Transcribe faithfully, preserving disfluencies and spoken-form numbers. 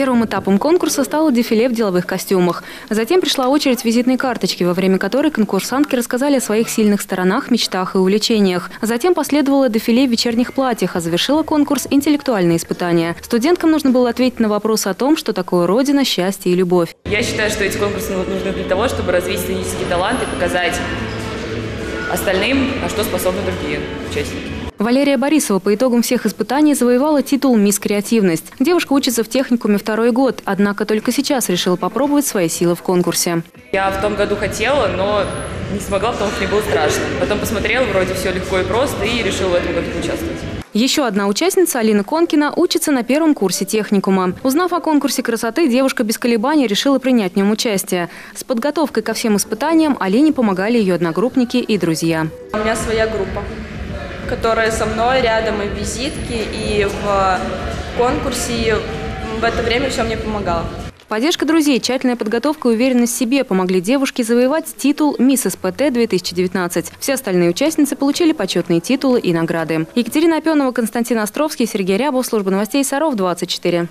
Первым этапом конкурса стало дефиле в деловых костюмах. Затем пришла очередь визитной карточки, во время которой конкурсантки рассказали о своих сильных сторонах, мечтах и увлечениях. Затем последовало дефиле в вечерних платьях, а завершила конкурс интеллектуальные испытания. Студенткам нужно было ответить на вопрос о том, что такое родина, счастье и любовь. Я считаю, что эти конкурсы нужны для того, чтобы развить сценический талант и показать остальным, на что способны другие участники. Валерия Борисова по итогам всех испытаний завоевала титул «Мисс Креативность». Девушка учится в техникуме второй год, однако только сейчас решила попробовать свои силы в конкурсе. Я в том году хотела, но не смогла, потому что мне было страшно. Потом посмотрела, вроде все легко и просто, и решила в этом году участвовать. Еще одна участница, Алина Конкина, учится на первом курсе техникума. Узнав о конкурсе красоты, девушка без колебаний решила принять в нем участие. С подготовкой ко всем испытаниям Алине помогали ее одногруппники и друзья. У меня своя группа, которая со мной рядом и в визитке, и в конкурсе, и в это время все мне помогало. Поддержка друзей, тщательная подготовка и уверенность в себе помогли девушке завоевать титул «Мисс эс пэ тэ две тысячи девятнадцать». Все остальные участницы получили почетные титулы и награды. Екатерина Апенова, Константин Островский, Сергей Рябов, служба новостей Саров двадцать четыре.